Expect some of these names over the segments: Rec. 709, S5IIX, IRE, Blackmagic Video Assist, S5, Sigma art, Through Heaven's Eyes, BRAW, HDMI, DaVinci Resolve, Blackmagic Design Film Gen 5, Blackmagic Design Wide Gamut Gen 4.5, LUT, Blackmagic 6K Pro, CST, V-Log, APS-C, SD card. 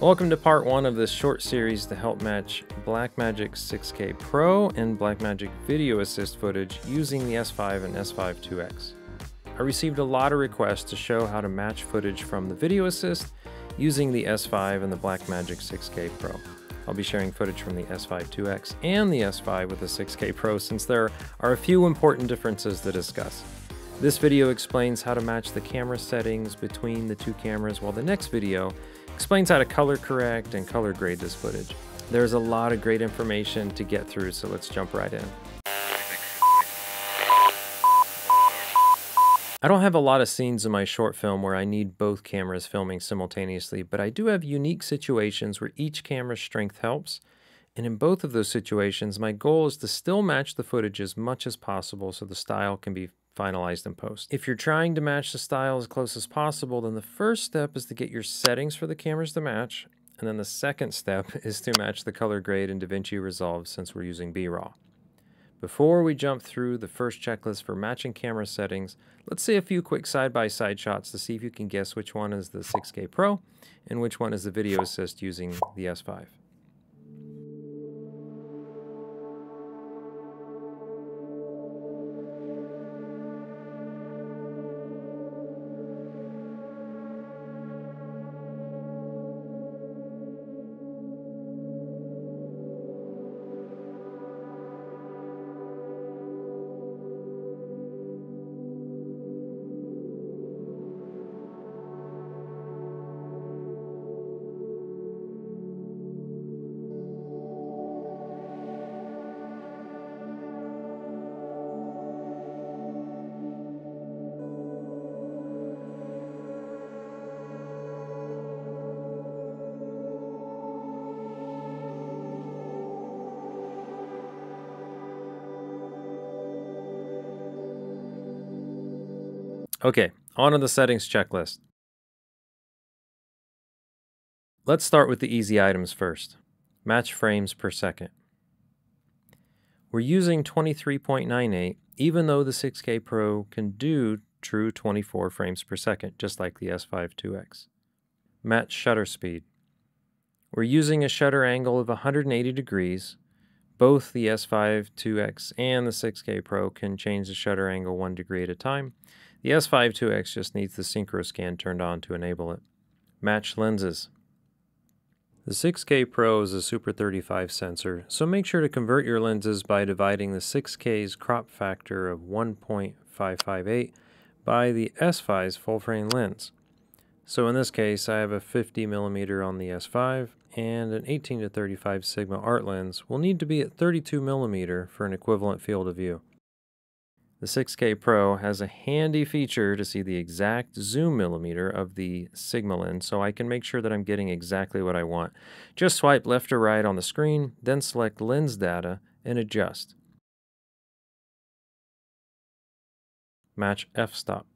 Welcome to part one of this short series to help match Blackmagic 6K Pro and Blackmagic Video Assist footage using the S5 and S5IIX. I received a lot of requests to show how to match footage from the Video Assist using the S5 and the Blackmagic 6K Pro. I'll be sharing footage from the S5IIX and the S5 with the 6K Pro since there are a few important differences to discuss. This video explains how to match the camera settings between the two cameras, while the next video explains how to color correct and color grade this footage. There's a lot of great information to get through, so let's jump right in. I don't have a lot of scenes in my short film where I need both cameras filming simultaneously, but I do have unique situations where each camera's strength helps. And in both of those situations, my goal is to still match the footage as much as possible so the style can be finalized in post. If you're trying to match the style as close as possible, then the first step is to get your settings for the cameras to match, and then the second step is to match the color grade in DaVinci Resolve since we're using BRAW. Before we jump through the first checklist for matching camera settings, let's see a few quick side-by-side shots to see if you can guess which one is the 6K Pro and which one is the Video Assist using the S5. Okay, on to the settings checklist. Let's start with the easy items first. Match frames per second. We're using 23.98, even though the 6K Pro can do true 24 frames per second, just like the S5IIX. Match shutter speed. We're using a shutter angle of 180 degrees. Both the S5IIX and the 6K Pro can change the shutter angle 1 degree at a time. The S5IIX just needs the synchro scan turned on to enable it. Match lenses. The 6K Pro is a Super 35 sensor, so make sure to convert your lenses by dividing the 6K's crop factor of 1.558 by the S5's full frame lens. So in this case, I have a 50mm on the S5 and an 18-35 Sigma art lens will need to be at 32mm for an equivalent field of view. The 6K Pro has a handy feature to see the exact zoom millimeter of the Sigma lens, so I can make sure that I'm getting exactly what I want. Just swipe left or right on the screen, then select lens data and adjust. Match f-stop.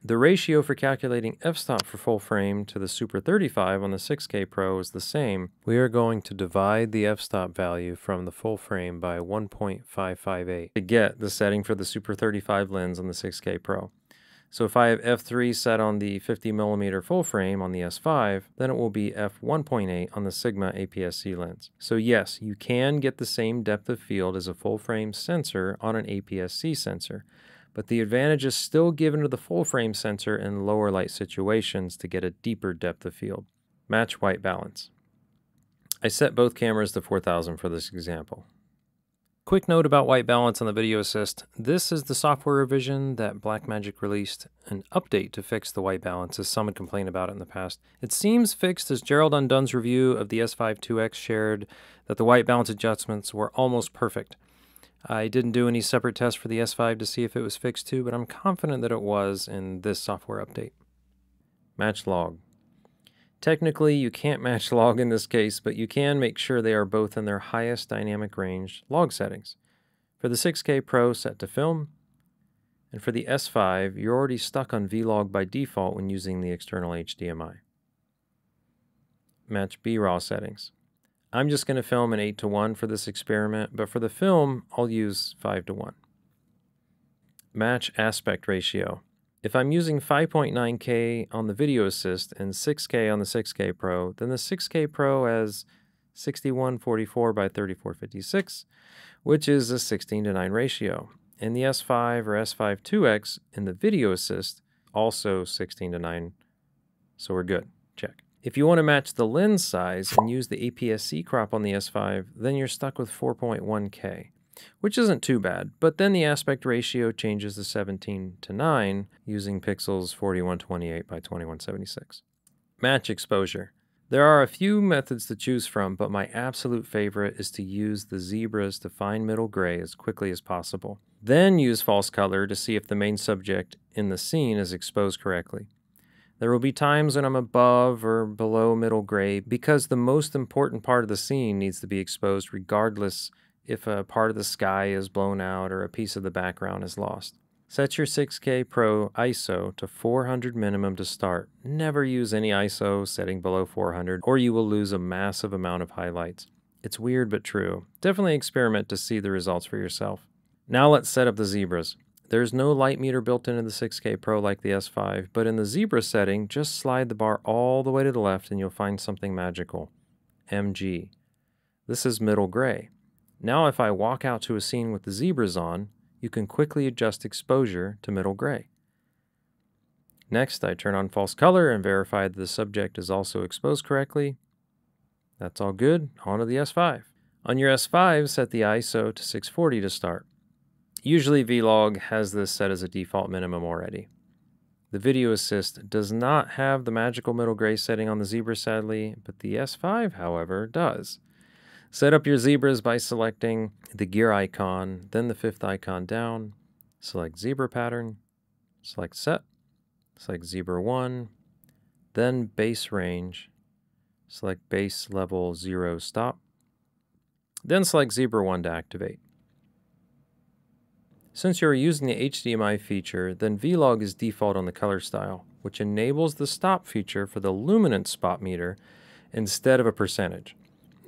The ratio for calculating f-stop for full frame to the Super 35 on the 6K Pro is the same. We are going to divide the f-stop value from the full frame by 1.558 to get the setting for the Super 35 lens on the 6K Pro. So if I have f3 set on the 50mm full frame on the S5, then it will be f1.8 on the Sigma APS-C lens. So yes, you can get the same depth of field as a full frame sensor on an APS-C sensor, but the advantage is still given to the full frame sensor in lower light situations to get a deeper depth of field. Match white balance. I set both cameras to 4000 for this example. Quick note about white balance on the Video Assist. This is the software revision that Blackmagic released an update to fix the white balance, as some had complained about it in the past. It seems fixed, as Gerald Undun's review of the S5IIX shared that the white balance adjustments were almost perfect. I didn't do any separate tests for the S5 to see if it was fixed too, but I'm confident that it was in this software update. Match log. Technically, you can't match log in this case, but you can make sure they are both in their highest dynamic range log settings. For the 6K Pro, set to film, and for the S5, you're already stuck on V-Log by default when using the external HDMI. Match BRAW settings. I'm just going to film an 8:1 for this experiment, but for the film, I'll use 5:1. Match aspect ratio. If I'm using 5.9K on the Video Assist and 6K on the 6K Pro, then the 6K Pro has 6144 by 3456, which is a 16:9 ratio. And the S5 or S5IIX in the Video Assist, also 16:9, so we're good, check. If you want to match the lens size and use the APS-C crop on the S5, then you're stuck with 4.1K, which isn't too bad, but then the aspect ratio changes to 17:9 using pixels 4128 by 2176. Match exposure. There are a few methods to choose from, but my absolute favorite is to use the zebras to find middle gray as quickly as possible. Then use false color to see if the main subject in the scene is exposed correctly. There will be times when I'm above or below middle gray because the most important part of the scene needs to be exposed regardless if a part of the sky is blown out or a piece of the background is lost. Set your 6K Pro ISO to 400 minimum to start. Never use any ISO setting below 400 or you will lose a massive amount of highlights. It's weird but true. Definitely experiment to see the results for yourself. Now let's set up the zebras. There's no light meter built into the 6K Pro like the S5, but in the zebra setting, just slide the bar all the way to the left and you'll find something magical. MG. This is middle gray. Now if I walk out to a scene with the zebras on, you can quickly adjust exposure to middle gray. Next, I turn on false color and verify that the subject is also exposed correctly. That's all good. On to the S5. On your S5, set the ISO to 640 to start. Usually V-Log has this set as a default minimum already. The Video Assist does not have the magical middle gray setting on the zebra, sadly, but the S5, however, does. Set up your zebras by selecting the gear icon, then the fifth icon down, select zebra pattern, select set, select zebra 1, then base range, select base level 0 stop, then select zebra 1 to activate. Since you're using the HDMI feature, then V-Log is default on the color style, which enables the stop feature for the luminance spot meter instead of a percentage.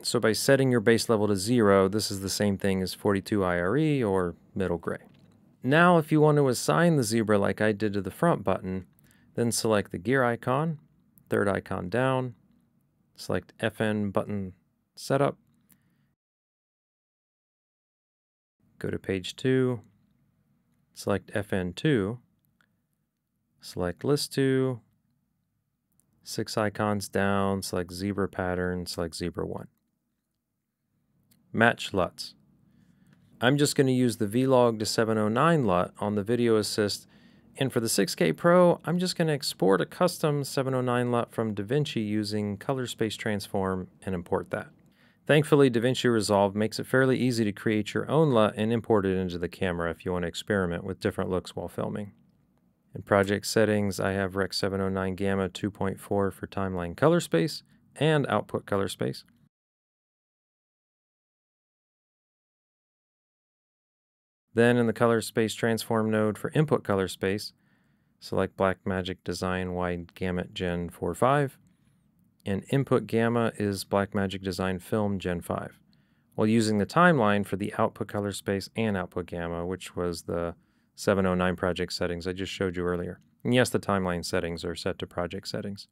So by setting your base level to 0, this is the same thing as 42 IRE or middle gray. Now if you want to assign the zebra like I did to the front button, then select the gear icon, third icon down, select FN button setup, go to page 2, select FN2, select list 2, 6 icons down, select zebra pattern, select zebra 1. Match LUTs. I'm just going to use the V-Log to 709 LUT on the Video Assist, and for the 6K Pro, I'm just going to export a custom 709 LUT from DaVinci using Color Space Transform and import that. Thankfully, DaVinci Resolve makes it fairly easy to create your own LUT and import it into the camera if you want to experiment with different looks while filming. In project settings, I have Rec. 709 Gamma 2.4 for timeline color space and output color space. Then in the Color Space Transform node for input color space, select Blackmagic Design Wide Gamut Gen 4.5, and input gamma is Blackmagic Design Film Gen 5, while using the timeline for the output color space and output gamma, which was the 709 project settings I just showed you earlier. And yes, the timeline settings are set to project settings.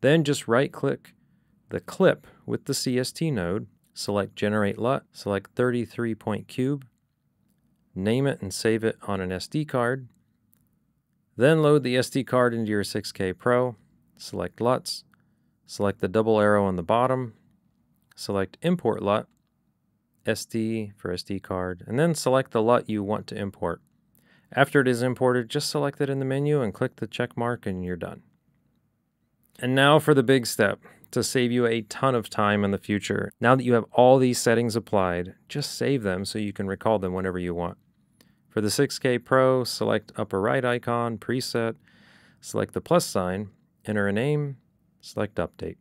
Then just right-click the clip with the CST node, select Generate LUT, select 33-point cube, name it and save it on an SD card. Then load the SD card into your 6K Pro, select LUTs, select the double arrow on the bottom, select Import LUT, SD for SD card, and then select the LUT you want to import. After it is imported, just select it in the menu and click the check mark and you're done. And now for the big step to save you a ton of time in the future. Now that you have all these settings applied, just save them so you can recall them whenever you want. For the 6K Pro, select upper right icon, preset, select the plus sign, enter a name, select update.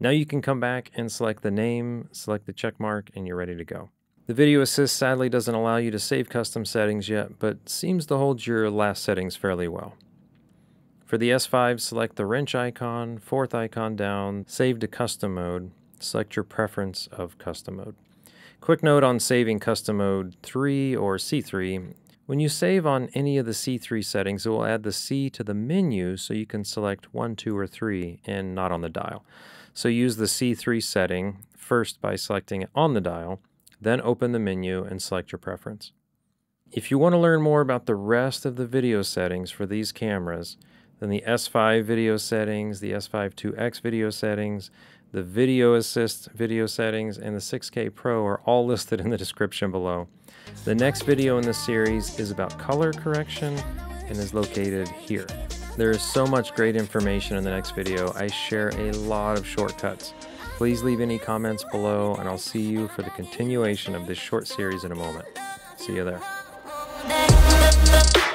Now you can come back and select the name, select the check mark, and you're ready to go. The Video Assist sadly doesn't allow you to save custom settings yet, but seems to hold your last settings fairly well. For the S5, select the wrench icon, fourth icon down, save to custom mode, select your preference of custom mode. Quick note on saving custom mode 3 or C3, When you save on any of the C3 settings, it will add the C to the menu so you can select 1, 2, or 3 and not on the dial. So use the C3 setting first by selecting it on the dial, then open the menu and select your preference. If you want to learn more about the rest of the video settings for these cameras, then the S5 video settings, the S5IIX video settings, the Video Assist video settings, and the 6K Pro are all listed in the description below. The next video in this series is about color correction and is located here. There is so much great information in the next video. I share a lot of shortcuts. Please leave any comments below, and I'll see you for the continuation of this short series in a moment. See you there.